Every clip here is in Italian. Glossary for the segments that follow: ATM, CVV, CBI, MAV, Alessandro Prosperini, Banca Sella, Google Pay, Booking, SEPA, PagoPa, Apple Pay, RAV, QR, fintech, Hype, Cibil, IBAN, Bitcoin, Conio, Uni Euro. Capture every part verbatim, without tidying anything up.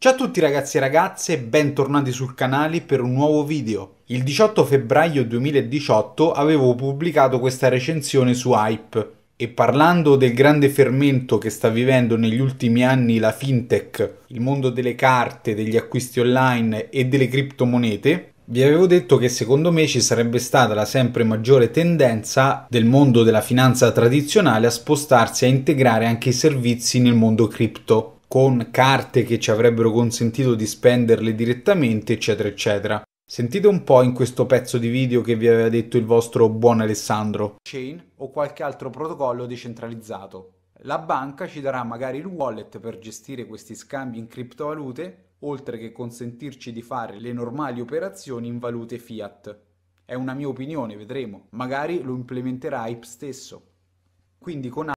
Ciao a tutti ragazzi e ragazze e bentornati sul canale per un nuovo video. Il diciotto febbraio duemiladiciotto avevo pubblicato questa recensione su Hype e parlando del grande fermento che sta vivendo negli ultimi anni la fintech, il mondo delle carte, degli acquisti online e delle criptomonete, vi avevo detto che secondo me ci sarebbe stata la sempre maggiore tendenza del mondo della finanza tradizionale a spostarsi a integrare anche i servizi nel mondo cripto, con carte che ci avrebbero consentito di spenderle direttamente, eccetera eccetera. Sentite un po' in questo pezzo di video che vi aveva detto il vostro buon Alessandro. Chain o qualche altro protocollo decentralizzato. La banca ci darà magari il wallet per gestire questi scambi in criptovalute, oltre che consentirci di fare le normali operazioni in valute fiat. È una mia opinione, vedremo. Magari lo implementerà Hype stesso. Quindi con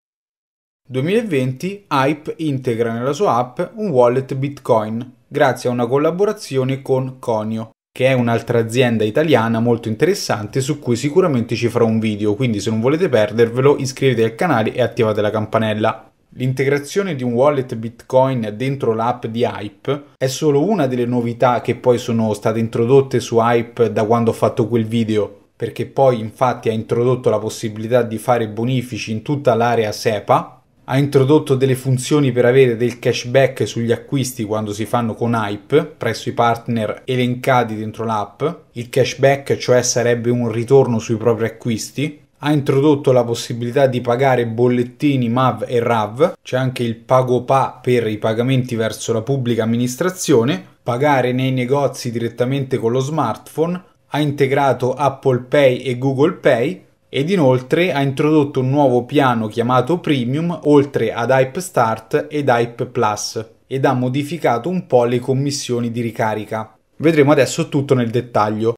duemilaventi Hype integra nella sua app un wallet Bitcoin grazie a una collaborazione con Conio, che è un'altra azienda italiana molto interessante su cui sicuramente ci farò un video, quindi se non volete perdervelo iscrivetevi al canale e attivate la campanella. L'integrazione di un wallet Bitcoin dentro l'app di Hype è solo una delle novità che poi sono state introdotte su Hype da quando ho fatto quel video, perché poi infatti ha introdotto la possibilità di fare bonifici in tutta l'area SEPA, ha introdotto delle funzioni per avere del cashback sugli acquisti quando si fanno con Hype presso i partner elencati dentro l'app. Il cashback cioè sarebbe un ritorno sui propri acquisti. Ha introdotto la possibilità di pagare bollettini M A V e R A V, c'è anche il PagoPa per i pagamenti verso la pubblica amministrazione, pagare nei negozi direttamente con lo smartphone, ha integrato Apple Pay e Google Pay, ed inoltre ha introdotto un nuovo piano chiamato Premium oltre ad Hype Start ed Hype Plus ed ha modificato un po' le commissioni di ricarica. Vedremo adesso tutto nel dettaglio.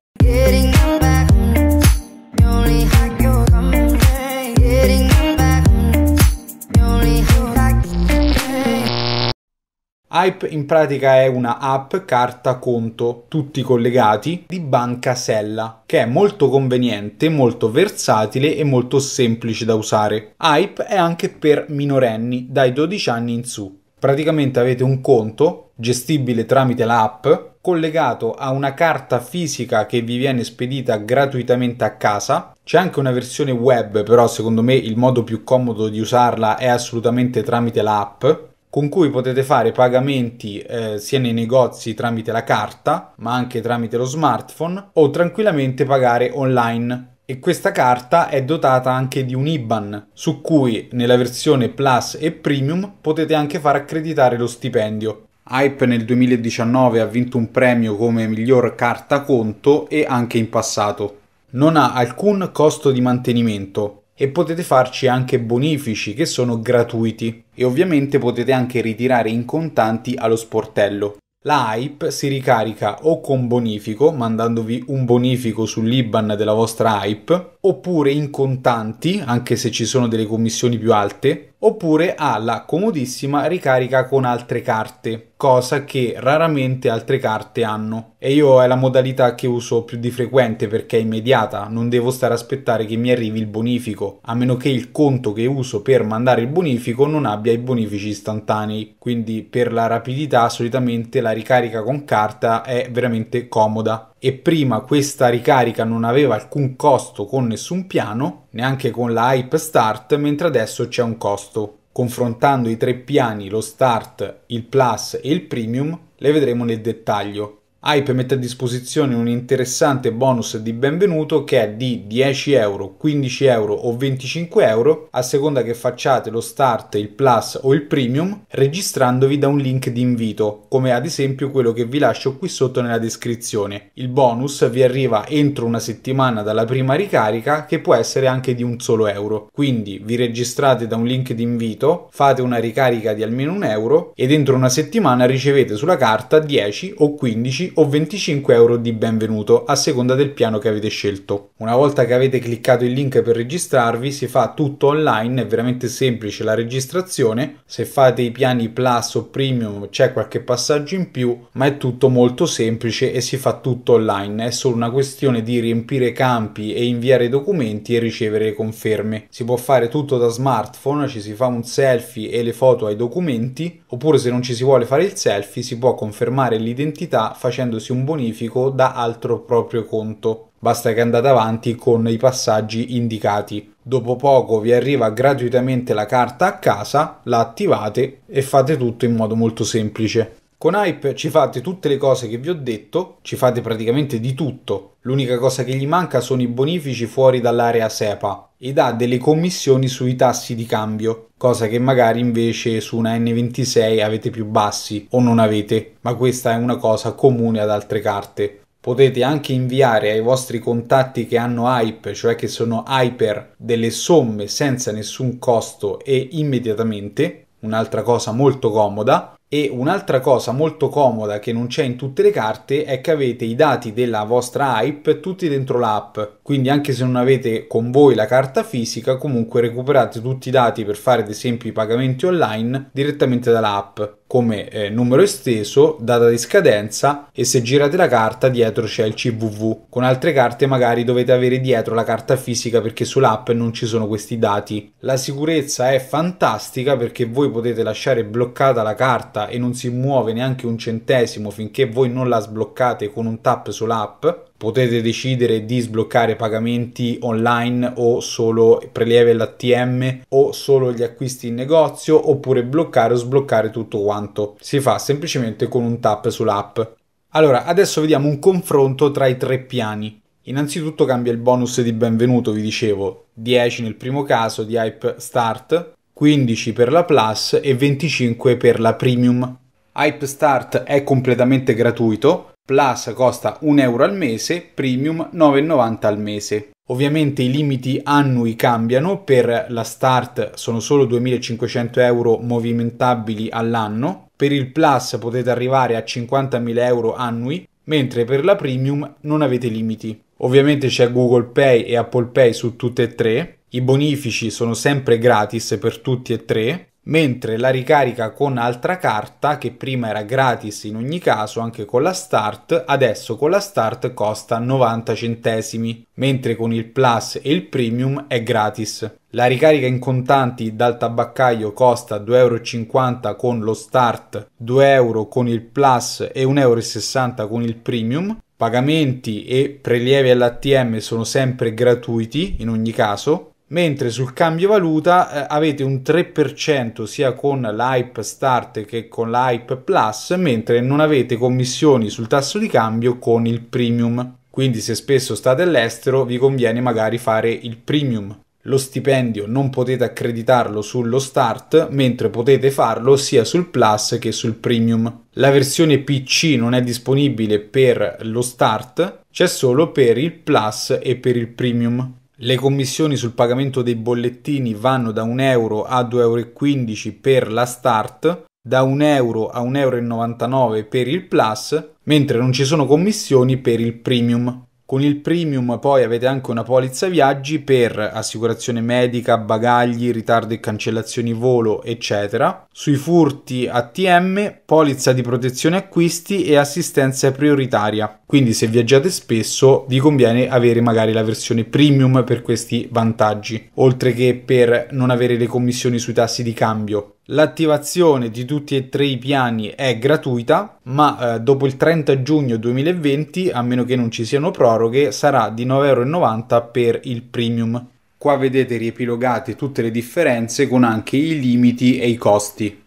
Hype in pratica è una app carta conto, tutti collegati, di Banca Sella, che è molto conveniente, molto versatile e molto semplice da usare. Hype è anche per minorenni, dai dodici anni in su. Praticamente avete un conto, gestibile tramite l'app, collegato a una carta fisica che vi viene spedita gratuitamente a casa. C'è anche una versione web, però secondo me il modo più comodo di usarla è assolutamente tramite l'app, con cui potete fare pagamenti eh, sia nei negozi tramite la carta, ma anche tramite lo smartphone, o tranquillamente pagare online. E questa carta è dotata anche di un I B A N, su cui nella versione Plus e Premium potete anche far accreditare lo stipendio. Hype nel duemiladiciannove ha vinto un premio come miglior carta conto e anche in passato. Non ha alcun costo di mantenimento. E potete farci anche bonifici che sono gratuiti e ovviamente potete anche ritirare in contanti allo sportello. La Hype si ricarica o con bonifico, mandandovi un bonifico sull'I B A N della vostra Hype, oppure in contanti, anche se ci sono delle commissioni più alte, oppure ha la comodissima ricarica con altre carte, cosa che raramente altre carte hanno. E io è la modalità che uso più di frequente perché è immediata, non devo stare a aspettare che mi arrivi il bonifico, a meno che il conto che uso per mandare il bonifico non abbia i bonifici istantanei. Quindi per la rapidità solitamente la ricarica con carta è veramente comoda. E prima questa ricarica non aveva alcun costo con nessun piano, neanche con la Hype Start, mentre adesso c'è un costo. Confrontando i tre piani, lo Start, il Plus e il Premium, le vedremo nel dettaglio. Hype mette a disposizione un interessante bonus di benvenuto che è di dieci euro, quindici euro o venticinque euro a seconda che facciate lo Start, il Plus o il Premium registrandovi da un link di invito, come ad esempio quello che vi lascio qui sotto nella descrizione. Il bonus vi arriva entro una settimana dalla prima ricarica, che può essere anche di un solo euro. Quindi vi registrate da un link di invito, fate una ricarica di almeno un euro ed entro una settimana ricevete sulla carta dieci o quindici o venticinque euro di benvenuto a seconda del piano che avete scelto. Una volta che avete cliccato il link per registrarvi si fa tutto online, è veramente semplice la registrazione. Se fate i piani Plus o Premium c'è qualche passaggio in più, ma è tutto molto semplice e si fa tutto online, è solo una questione di riempire campi e inviare documenti e ricevere conferme. Si può fare tutto da smartphone, ci si fa un selfie e le foto ai documenti, Oppure, se non ci si vuole fare il selfie, si può confermare l'identità facendosi un bonifico da altro proprio conto. Basta che andate avanti con i passaggi indicati. Dopo poco vi arriva gratuitamente la carta a casa, la attivate e fate tutto in modo molto semplice. Con Hype ci fate tutte le cose che vi ho detto, ci fate praticamente di tutto. L'unica cosa che gli manca sono i bonifici fuori dall'area SEPA ed ha delle commissioni sui tassi di cambio, cosa che magari invece su una N ventisei avete più bassi o non avete, ma questa è una cosa comune ad altre carte. Potete anche inviare ai vostri contatti che hanno Hype, cioè che sono Hyper, delle somme senza nessun costo e immediatamente, un'altra cosa molto comoda. E un'altra cosa molto comoda che non c'è in tutte le carte è che avete i dati della vostra Hype tutti dentro l'app, quindi anche se non avete con voi la carta fisica comunque recuperate tutti i dati per fare ad esempio i pagamenti online direttamente dall'app, come eh, numero esteso, data di scadenza e se girate la carta dietro c'è il C V V. Con altre carte magari dovete avere dietro la carta fisica perché sull'app non ci sono questi dati. La sicurezza è fantastica perché voi potete lasciare bloccata la carta e non si muove neanche un centesimo finché voi non la sbloccate con un tap sull'app. Potete decidere di sbloccare pagamenti online o solo prelievi all'A T M o solo gli acquisti in negozio, oppure bloccare o sbloccare tutto quanto. Si fa semplicemente con un tap sull'app. Allora, adesso vediamo un confronto tra i tre piani. Innanzitutto cambia il bonus di benvenuto, vi dicevo, dieci nel primo caso di Hype Start, quindici per la Plus e venticinque per la Premium. Hype Start è completamente gratuito, Plus costa un euro al mese, Premium nove e novanta al mese. Ovviamente i limiti annui cambiano, per la Start sono solo duemilacinquecento euro movimentabili all'anno, per il Plus potete arrivare a cinquantamila euro annui, mentre per la Premium non avete limiti. Ovviamente c'è Google Pay e Apple Pay su tutte e tre. I bonifici sono sempre gratis per tutti e tre, mentre la ricarica con altra carta, che prima era gratis in ogni caso anche con la Start, adesso con la Start costa novanta centesimi, mentre con il Plus e il Premium è gratis. La ricarica in contanti dal tabaccaio costa due euro e cinquanta con lo Start, due euro con il Plus e un euro e sessanta con il Premium. Pagamenti e prelievi all'A T M sono sempre gratuiti in ogni caso. Mentre sul cambio valuta eh, avete un tre per cento sia con l'Hype Start che con l'Hype Plus, mentre non avete commissioni sul tasso di cambio con il Premium. Quindi se spesso state all'estero vi conviene magari fare il Premium. Lo stipendio non potete accreditarlo sullo Start, mentre potete farlo sia sul Plus che sul Premium. La versione P C non è disponibile per lo Start, c'è solo per il Plus e per il Premium. Le commissioni sul pagamento dei bollettini vanno da un euro a due euro e quindici per la Start, da un euro a un euro e novantanove per il Plus, mentre non ci sono commissioni per il Premium. Con il Premium poi avete anche una polizza viaggi per assicurazione medica, bagagli, ritardo e cancellazioni volo, eccetera. Sui furti A T M, polizza di protezione acquisti e assistenza prioritaria. Quindi se viaggiate spesso vi conviene avere magari la versione Premium per questi vantaggi, oltre che per non avere le commissioni sui tassi di cambio. L'attivazione di tutti e tre i piani è gratuita, ma eh, dopo il trenta giugno duemilaventi, a meno che non ci siano proroghe, sarà di nove e novanta euro per il Premium. Qua vedete riepilogate tutte le differenze con anche i limiti e i costi.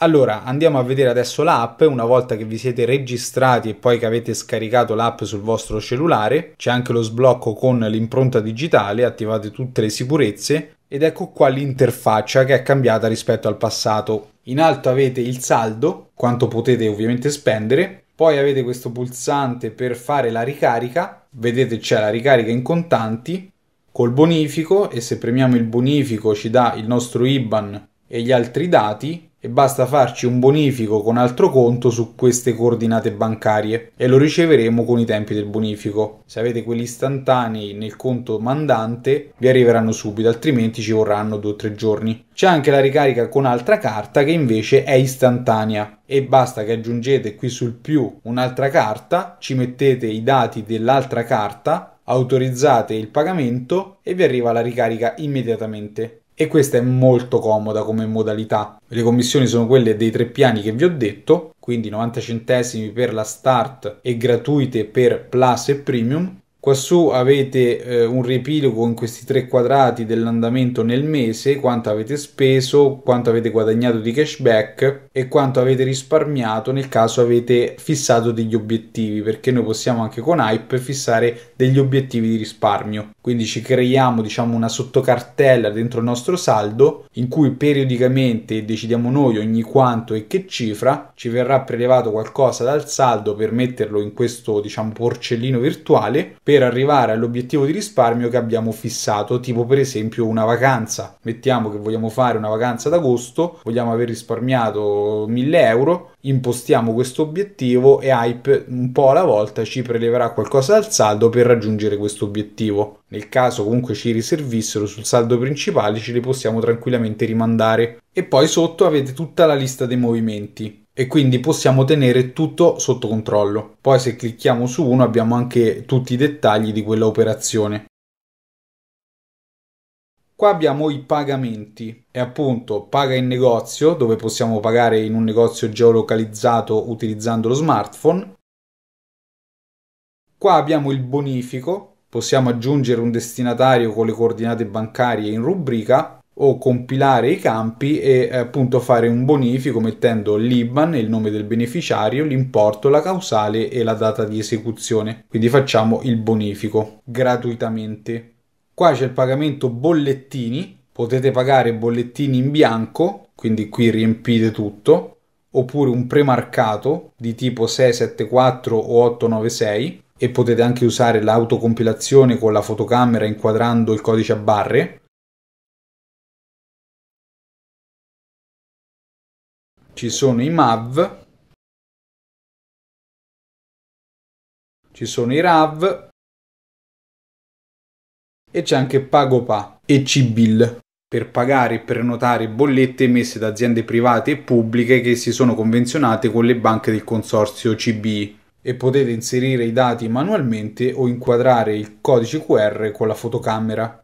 Allora, andiamo a vedere adesso l'app. Una volta che vi siete registrati e poi che avete scaricato l'app sul vostro cellulare, c'è anche lo sblocco con l'impronta digitale, attivate tutte le sicurezze ed ecco qua l'interfaccia che è cambiata rispetto al passato. In alto avete il saldo, quanto potete ovviamente spendere, poi avete questo pulsante per fare la ricarica, vedete c'è la ricarica in contanti col bonifico e se premiamo il bonifico ci dà il nostro I B A N e gli altri dati. e basta farci un bonifico con altro conto su queste coordinate bancarie e lo riceveremo con i tempi del bonifico. Se avete quelli istantanei nel conto mandante vi arriveranno subito, altrimenti ci vorranno due o tre giorni. C'è anche la ricarica con altra carta che invece è istantanea e basta che aggiungete qui sul più un'altra carta, ci mettete i dati dell'altra carta, autorizzate il pagamento e vi arriva la ricarica immediatamente. E questa è molto comoda come modalità. Le commissioni sono quelle dei tre piani che vi ho detto, quindi novanta centesimi per la Start e gratuite per Plus e Premium. Quassù avete eh, un riepilogo in questi tre quadrati dell'andamento nel mese, quanto avete speso, quanto avete guadagnato di cashback e quanto avete risparmiato nel caso avete fissato degli obiettivi, perché noi possiamo anche con Hype fissare degli obiettivi di risparmio. Quindi ci creiamo, diciamo, una sottocartella dentro il nostro saldo in cui periodicamente decidiamo noi ogni quanto e che cifra, ci verrà prelevato qualcosa dal saldo per metterlo in questo, diciamo, porcellino virtuale per arrivare all'obiettivo di risparmio che abbiamo fissato, tipo per esempio una vacanza. Mettiamo che vogliamo fare una vacanza d'agosto, vogliamo aver risparmiato mille euro, impostiamo questo obiettivo e Hype un po' alla volta ci preleverà qualcosa dal saldo per raggiungere questo obiettivo. Nel caso comunque ci riservissero sul saldo principale ce li possiamo tranquillamente rimandare. E poi sotto avete tutta la lista dei movimenti e quindi possiamo tenere tutto sotto controllo. Poi se clicchiamo su uno abbiamo anche tutti i dettagli di quella operazione. Qua abbiamo i pagamenti e appunto paga in negozio, dove possiamo pagare in un negozio geolocalizzato utilizzando lo smartphone. Qua abbiamo il bonifico, possiamo aggiungere un destinatario con le coordinate bancarie in rubrica o compilare i campi e appunto fare un bonifico mettendo l'I B A N, il nome del beneficiario, l'importo, la causale e la data di esecuzione. Quindi facciamo il bonifico gratuitamente. Qua c'è il pagamento bollettini, potete pagare bollettini in bianco, quindi qui riempite tutto, oppure un premarcato di tipo sei sette quattro o otto nove sei e potete anche usare l'autocompilazione con la fotocamera inquadrando il codice a barre. Ci sono i M A V, ci sono i R A V, e c'è anche PagoPa e Cibil per pagare e prenotare bollette emesse da aziende private e pubbliche che si sono convenzionate con le banche del consorzio C B I e potete inserire i dati manualmente o inquadrare il codice Q R con la fotocamera.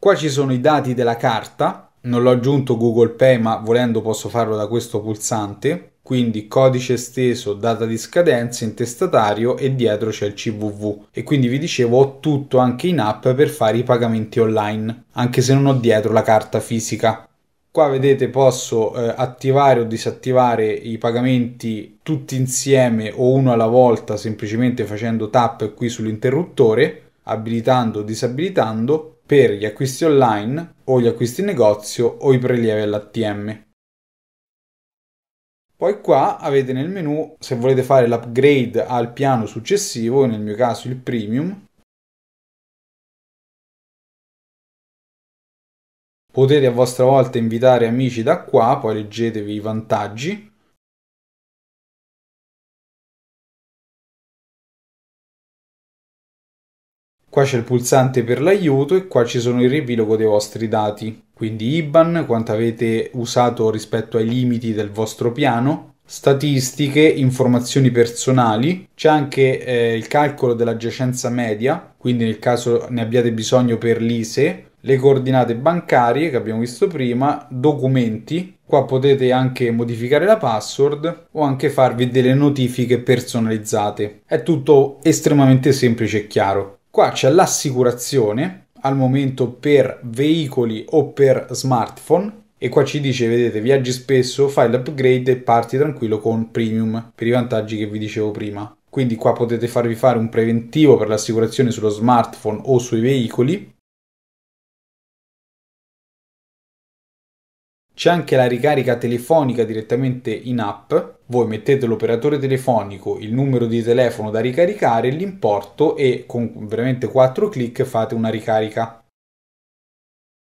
Qua ci sono i dati della carta, non l'ho aggiunto Google Pay ma volendo posso farlo da questo pulsante. Quindi codice esteso, data di scadenza, intestatario e dietro c'è il C V V. E quindi vi dicevo ho tutto anche in app per fare i pagamenti online, anche se non ho dietro la carta fisica. Qua vedete posso eh, attivare o disattivare i pagamenti tutti insieme o uno alla volta semplicemente facendo tap qui sull'interruttore, abilitando o disabilitando per gli acquisti online o gli acquisti in negozio o i prelievi all'A T M. Poi qua avete nel menu, se volete fare l'upgrade al piano successivo, nel mio caso il premium, potete a vostra volta invitare amici da qua, poi leggetevi i vantaggi. Qua c'è il pulsante per l'aiuto e qua ci sono il riepilogo dei vostri dati, quindi I B A N, quanto avete usato rispetto ai limiti del vostro piano, statistiche, informazioni personali, c'è anche eh, il calcolo della giacenza media, quindi nel caso ne abbiate bisogno per l'I S E, le coordinate bancarie che abbiamo visto prima, documenti, qua potete anche modificare la password o anche farvi delle notifiche personalizzate. È tutto estremamente semplice e chiaro. Qua c'è l'assicurazione al momento per veicoli o per smartphone e qua ci dice, vedete, viaggi spesso, fai l'upgrade e parti tranquillo con premium per i vantaggi che vi dicevo prima. Quindi qua potete farvi fare un preventivo per l'assicurazione sullo smartphone o sui veicoli. C'è anche la ricarica telefonica direttamente in app, voi mettete l'operatore telefonico, il numero di telefono da ricaricare, l'importo e con veramente quattro clic fate una ricarica.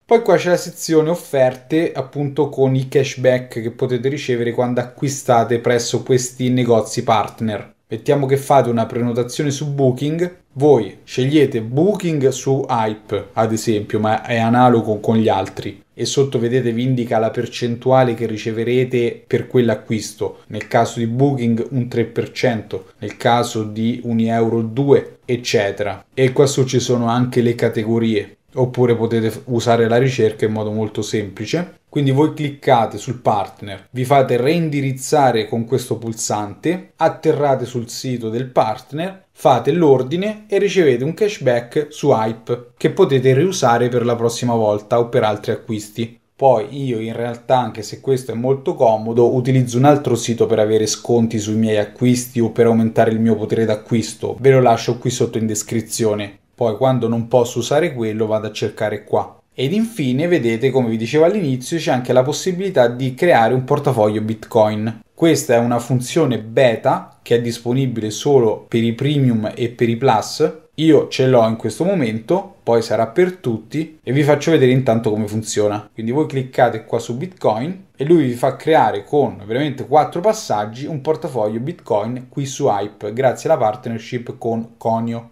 Poi qua c'è la sezione offerte, appunto, con i cashback che potete ricevere quando acquistate presso questi negozi partner. Mettiamo che fate una prenotazione su Booking, voi scegliete Booking su Hype, ad esempio, ma è analogo con gli altri. E sotto vedete vi indica la percentuale che riceverete per quell'acquisto, nel caso di Booking un tre per cento, nel caso di Uni Euro due, eccetera. E qua su ci sono anche le categorie, oppure potete usare la ricerca in modo molto semplice. Quindi voi cliccate sul partner, vi fate reindirizzare con questo pulsante, atterrate sul sito del partner, fate l'ordine e ricevete un cashback su Hype che potete riusare per la prossima volta o per altri acquisti. Poi io in realtà, anche se questo è molto comodo, utilizzo un altro sito per avere sconti sui miei acquisti o per aumentare il mio potere d'acquisto. Ve lo lascio qui sotto in descrizione. Poi quando non posso usare quello vado a cercare qua. Ed infine vedete, come vi dicevo all'inizio, c'è anche la possibilità di creare un portafoglio Bitcoin. Questa è una funzione beta che è disponibile solo per i premium e per i plus. Io ce l'ho in questo momento, poi sarà per tutti e vi faccio vedere intanto come funziona. Quindi voi cliccate qua su Bitcoin e lui vi fa creare con veramente quattro passaggi un portafoglio Bitcoin qui su Hype, grazie alla partnership con Conio.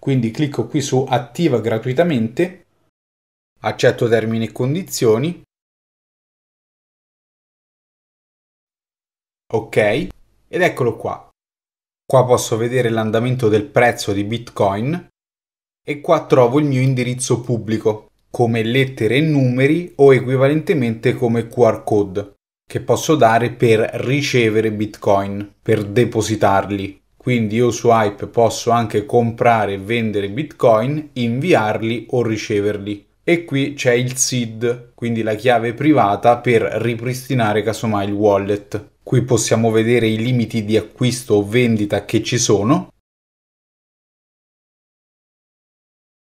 Quindi clicco qui su attiva gratuitamente, accetto termini e condizioni, ok, ed eccolo qua. Qua posso vedere l'andamento del prezzo di Bitcoin e qua trovo il mio indirizzo pubblico, come lettere e numeri o equivalentemente come Q R code, che posso dare per ricevere Bitcoin, per depositarli. Quindi io su Hype posso anche comprare e vendere Bitcoin, inviarli o riceverli. E qui c'è il S I D, quindi la chiave privata per ripristinare casomai il wallet. Qui possiamo vedere i limiti di acquisto o vendita che ci sono.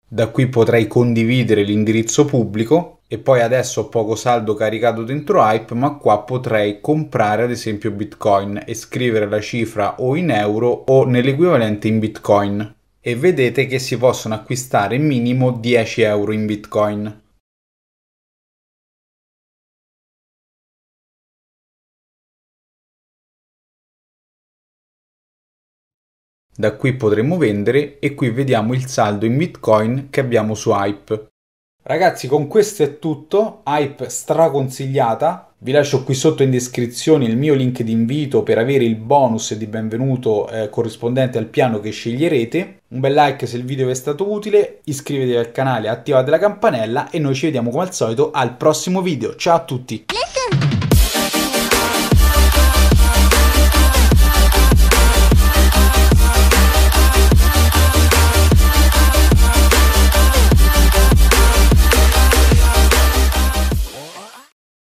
Da qui potrei condividere l'indirizzo pubblico e poi adesso ho poco saldo caricato dentro Hype, ma qua potrei comprare ad esempio Bitcoin e scrivere la cifra o in euro o nell'equivalente in Bitcoin. E vedete che si possono acquistare minimo dieci euro in Bitcoin. Da qui potremo vendere e qui vediamo il saldo in Bitcoin che abbiamo su Hype. Ragazzi, con questo è tutto, Hype straconsigliata. Vi lascio qui sotto in descrizione il mio link di invito per avere il bonus di benvenuto eh, corrispondente al piano che sceglierete. Un bel like se il video vi è stato utile, iscrivetevi al canale, attivate la campanella e noi ci vediamo come al solito al prossimo video. Ciao a tutti!